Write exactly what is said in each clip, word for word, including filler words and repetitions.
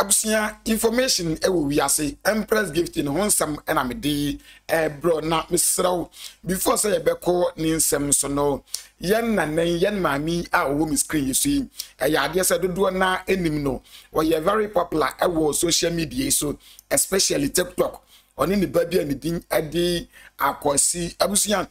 Abusia information e wo wiase Empress Gifty no nsam e na me di e bro na misraw before say be ko ni nsam so no yen na nan yen maami a wo mi screen you see e ya de say dodo na enim no wo ye very popular e wo social media so especially TikTok oni ni baby ani din ade akwasi abusia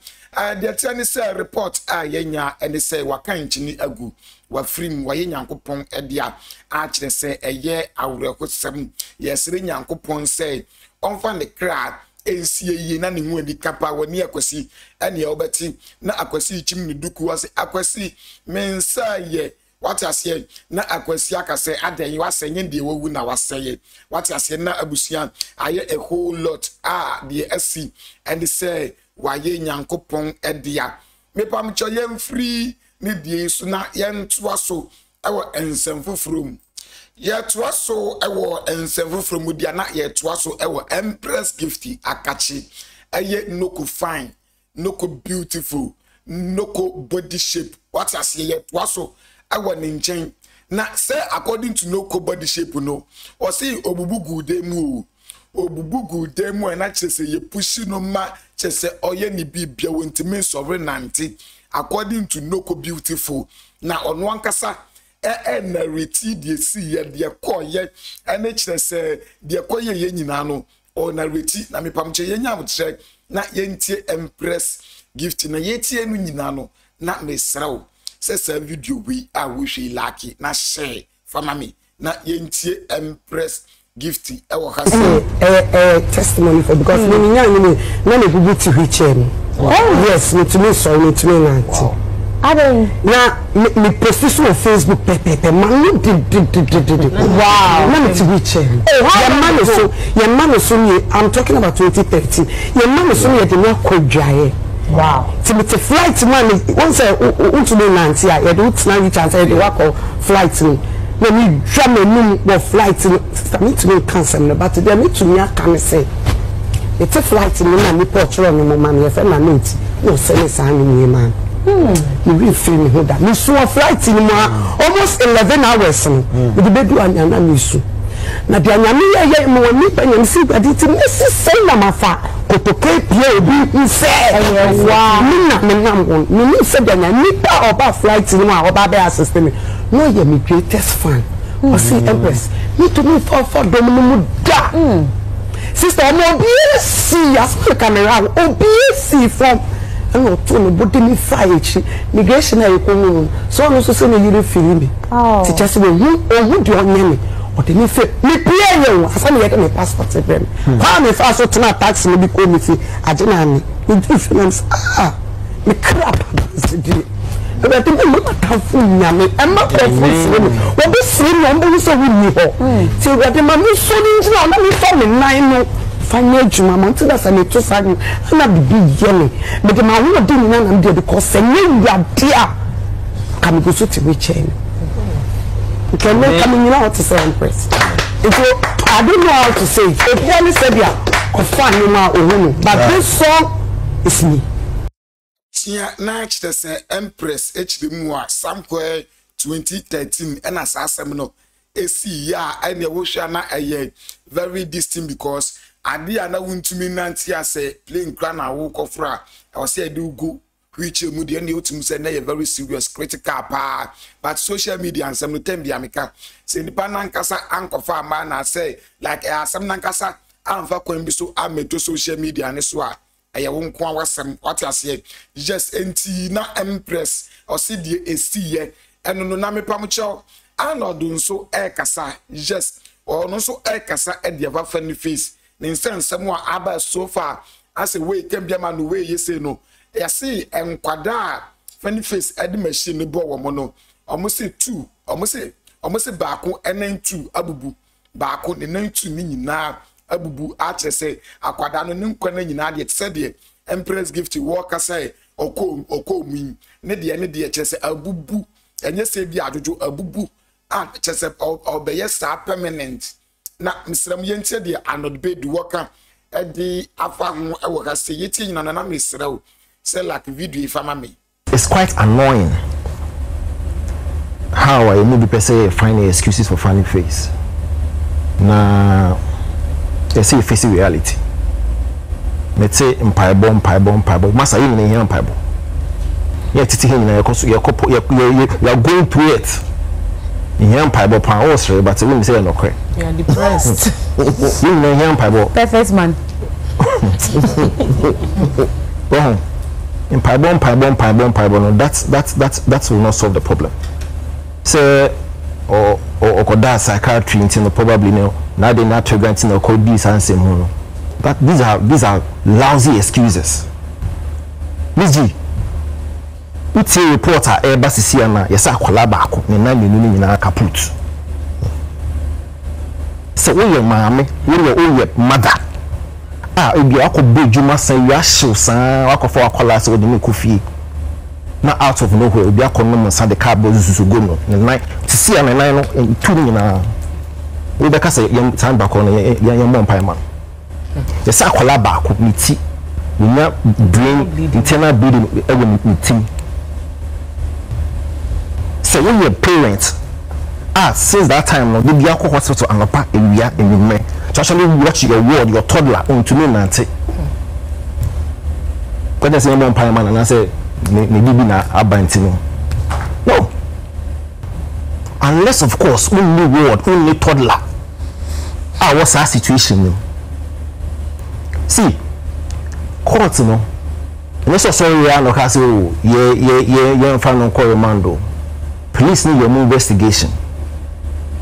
de tie ni say report a yenya ene say wakanchi ni agu wa frim wa ye nyankopon edia a kire se eye awrekosem ye sire nyankopon se onfa ne kra ensie yi na ne hu adi kapa woni akwasi ene obeti na akwasi chim ne duku wase akwasi mensa ye what asye na akwasi akase adan wasenye de wowu na waseye what asye na abusuan aye a whole lot ah de asi and say wa ye nyankopon edia mepam cho ye free Nidye suna yen twaso ewa ensemfu from. Ye twaso ewa ensemfu from udiana ye twaso ewa Empress Gifty akachi. Eye noko fine, noko beautiful, noko body shape. What as ye twaso ewa ninchen. Na se according to noko body shape no. Or say obubu gude mu. Obubu gude mu ena chese ye pushi no ma chese oye ni bi bia wentime sore nanti. According to noko beautiful na on one kasa e e narrate de si ye de koye ene kire se de koye ye nyina no on narrate na mepamche ye nyam tre na ye ntie Empress Gifty na ye tie no nyina no na mesraw se se video we a we she lucky na share for mami na ye ntie Empress Gifty e wo kasa eh testimony for because me nyanya me na me bubu ti hweche no. Wow. Oh yes, me to me sorry, me to me nanti. Wow. I don't. Now me, me position on Facebook, pe pe pe. Man, no did did did did did. Wow. Man, it's rich. Oh, how your man is so. Your man is so. I'm talking about twenty thirteen. Your man is so. You're the one who drive. Wow. To me, to flight man. Once I, once me nanti, I don't stand a chance. I do work on flight. When me drive me, me on flight. Me to me cancel me, but today me to me I can't say. It's a flight in the portrait on the man, your family notes. No, send us an man. You will feel me that. We saw a flight in almost eleven hours. We did do an anamusu. Now, the anamia yet more nip and sleep at it. Missus Salamafa, Cotoke, you say, Wow, Minam, Minisa, and a nipper about flights in our Baba system. No, you're my greatest fan. I see Empress. Me to move for for Dominum. Sister, I'm obese. I saw the camera. Obese from. I'm not too much. But me fight. Migration I come. So I'm also saying you don't feel me. Oh. Teacher said, "You, oh, you do not know me. Or they me feel me play you. I saw me get my passport taken. How me fast so tonight tax me because me see. I don't know me. Me do finance. Ah, me crap. But I think I'm not performing. I'm not performing. When we see, when we saw we knew. So we are the man who sold into our money for me nine no financial. My man told us I need to sign. I'm not big yelling. But the man who didn't know I'm there because they knew we are there. Can we go to the chain? We cannot come in now to say Empress. If you, I don't know how to say. If you only say that, confirm you are a woman. But this song is me. Tia na chete se Empress H D mua samkwe twenty thirteen ena sa semino esi ya ene wo hwa na eye very distinct because ade ana wuntumi nanti ase plain kra na wo kofra e wose ade ugu which emu de ene otum se na ye very serious critical pa but social media and some time bi ameka se nipa nankasa ankofa ma na say like asem nankasa anfa kwen bi so ameto social media ne so a aya won kwa wasem what ase just enti na Empress or see the esiye eno no na mepam cho anodo nso e kasa just or no so e kasa e de funny face ni nsensem a aba so far as a way can be man no way yesi no ya see enkwada funny face e de machine bo wo mo no omo se two omo se omo se baako enen two abubu baako ne nan two ni nyina abubu ache se akwada no nkwana nyina de tse de Empress Gifty walker say okom okomi ne de ne de che se abubu enye se bi adojo abubu a che se obeye sa permanent na misram yentie de anod bed walker e di afa ho e wo kase yeti nyina na na misraw se like video ifama me. It's quite annoying how I maybe people say find excuses for funny face. na they say facing reality. Let's say empire bomb, empire bomb, empire bomb. Massa, you need empire bomb. You are teaching you are going through it. You are empire bomb, but you say no correct. You are depressed. You need empire bomb. Perfect man. Well, empire bomb, empire bomb, empire bomb, empire bomb. That's that's that's that will not solve the problem. So. Or or that psychiatry into probably no now they're not granting or code this and say no. But these are these are lousy excuses. Lizzy it's a reporter airbus is here now yes I collab me now you in a kaput. So when your mommy when your own mother ah if you could be you must say you are so sad for a collapse with the coffee. Not out of nowhere, we are coming and the car goes to go no. And night to see an nine and two in a way because a young time back on a young man pie man. The Sakola back with me tea. We not bring internal building every meeting. So when your parents ah, since that time, the Biako hospital and a pack in the men. So actually watch your word, your toddler on to me and take. But there's a young pie man and I say, no, unless of course only word, only toddler. Ah, what's our situation? You see, court, you know, and also sorry, I know, say, oh, yeah, yeah, yeah, yeah, found on commando. Police need your investigation.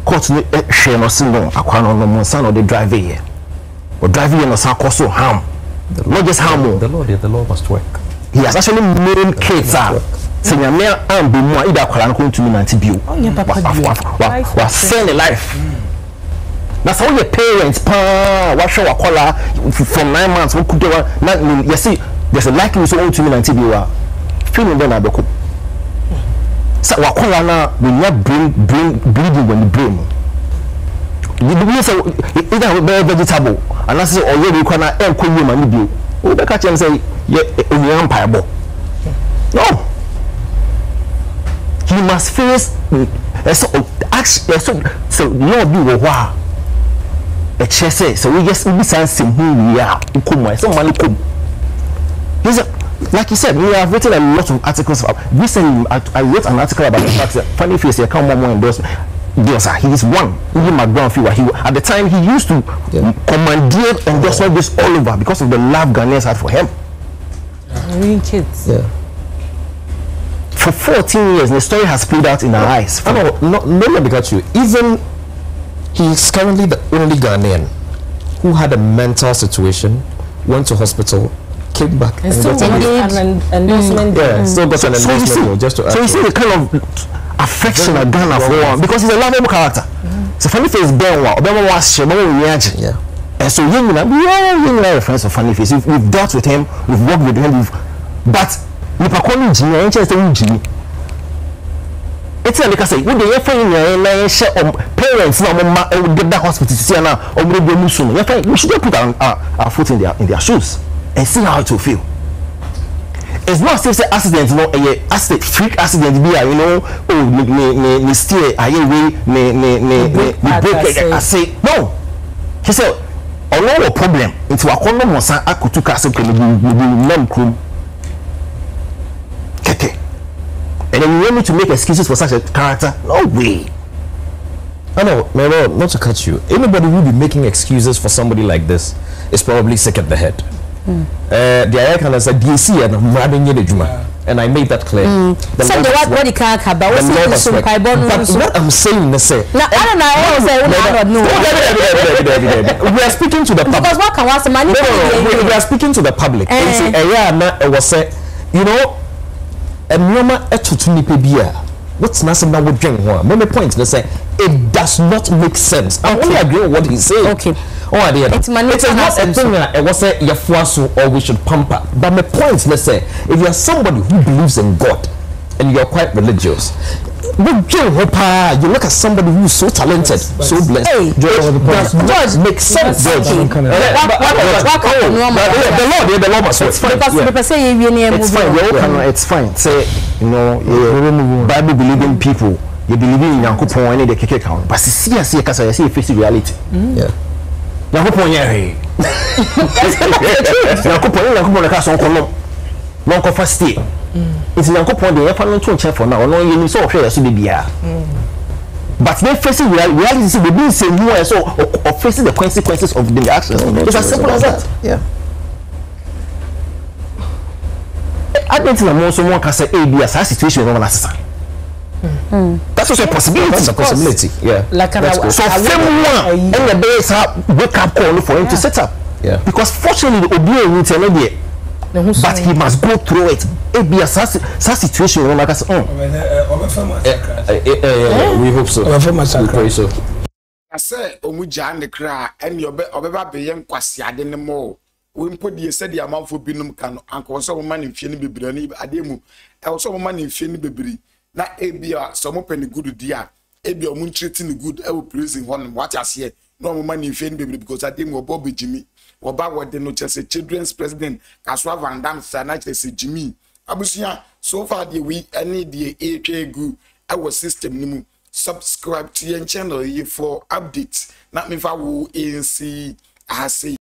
Court, no, share no sin, no, I can't on the monson or the driver here, or driving in a sarcos or harm. Not just harm, the law, the law must work. He has actually made kids out. So you may and be more either calling to me and to be was selling life. That's all your parents pa wash our collar from nine months who could do not you see there's a likeness to own to me and to be feeling then I become. So wakola will not bring bring bleeding when the brain. You mean so either very vegetable and that's already corner and could you man. We don't catch and say, yeah, we are unpayable. No. He must face a sort of action. So, no, be a war. A chess, so we just be sensing who we are. Someone come. Like you said, we have written a lot of articles. Recently, I wrote an article about the fact that funny face, you can't more endorsement. Yes, he is one. Even my grandfather, he at the time he used to yeah. commandeer and just all this all over because of the love Ghanaians had for him. I mean, kids. Yeah. For fourteen years, the story has played out in our eyes. I know, no, let me catch you. Even he is currently the only Ghanaian who had a mental situation, went to hospital, came back, and, and got an endorsement. Mm. Yeah, mm. still got so, an endorsement. So you see, just to so you see the kind of affection at Ghana for one because he's a lovable character. Mm. So funny face Ben wa, Obama was she, Obama yeah. And so you know, we are young like friends of funny face. We've, we've dealt with him, we've worked with him, we've, but we perform engineer, interesting engineer. It's like I say, when they find your share of parents, no mama, and we get that hospital to see now, or we go soon. We should put our, our, our foot in their in their shoes and see how it will feel. It's not say accident, no, a accident, freak accident, be you know, oh, me, me, me, steer, I away, me, me, me, me, break, I say, no. He said, a lot of problem. It's what I know, son, I could take us to the mem crew. Keke. And then you want me to make excuses for such a character? No way. I know, no, no, not to cut you. Anybody who would be making excuses for somebody like this is probably sick at the head. Mm. Uh, the American said, "Do you see?" And and I made that clear. Mm. So the what body can't have, but what's the what I'm saying, I say. Now I don't know. I say I don't know. We are speaking to the public. Because what can we money? No, we are speaking to the public. And see, yeah, I was say, you know, a normal etutuni pebia. What's nothing that would drink one? Many points. They say it does not make sense. I only agree with what he said. Okay. Oh, I did. It's money. It is not a thing that I was saying your fuasu or we should pamper. But my point, let's say, if you are somebody who believes in God and you are quite religious, you look at somebody who is so talented, so blessed. Hey, does make sense. The Lord, the Lord must work. It's fine. It's fine. It's fine. Say, you know, Bible believing people. you believe in Yankopon any the keke ka but see see ka say see face reality yeah Yankopon here Yankopon Yankopon ka so kono no ko fast stay it's Yankopon dey fa no to check for now no you so offer so bibia but they facing reality see we been say more so of facing the consequences of the actions it's as simple as that yeah I don't think I'm someone can say A B S that situation no na sister. Mm. That's also a possibility. That's a possibility. Yeah. Like an hour. So someone in the base wake up call for him yeah. to set up. Yeah. Because fortunately Obi will tell him but he must go through it. A B S that situation no like us. We hope so. We pray so. I say omuja and the cry and your obeba beyem kwasi ade ne mo. We put the said the amount for binum can uncle some man in Fieni Bibrani Ademu, also man in Fieni Bibri. Now, A B R, some open good dear, A B R moon treating the good, I will praising one what I see. No man in Fieni Bibri because I didn't go Bobby Jimmy. Or about what they know just a children's president, Kaswa Van Dam Sanach as a Jimmy. Abusia, so far the week, any the A K good, our system, subscribe to your channel for updates. Not me if I will see.